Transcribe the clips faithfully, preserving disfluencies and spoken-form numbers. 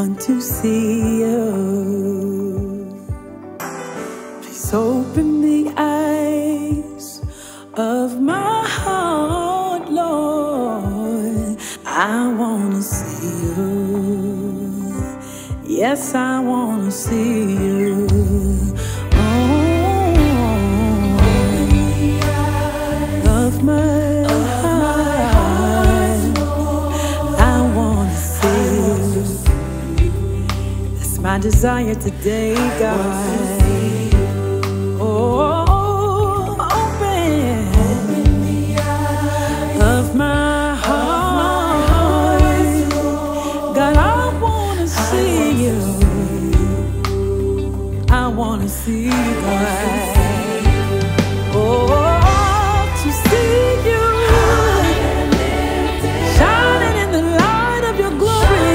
want to see you. Please open the eyes of my heart, Lord. I want to see you. Yes, I want to see you. My desire today, God. Oh, open, open the eyes of my heart. Of my heart, God, I wanna see you. I wanna see you, God. Oh, to see you shining in the light of your glory.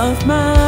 Of my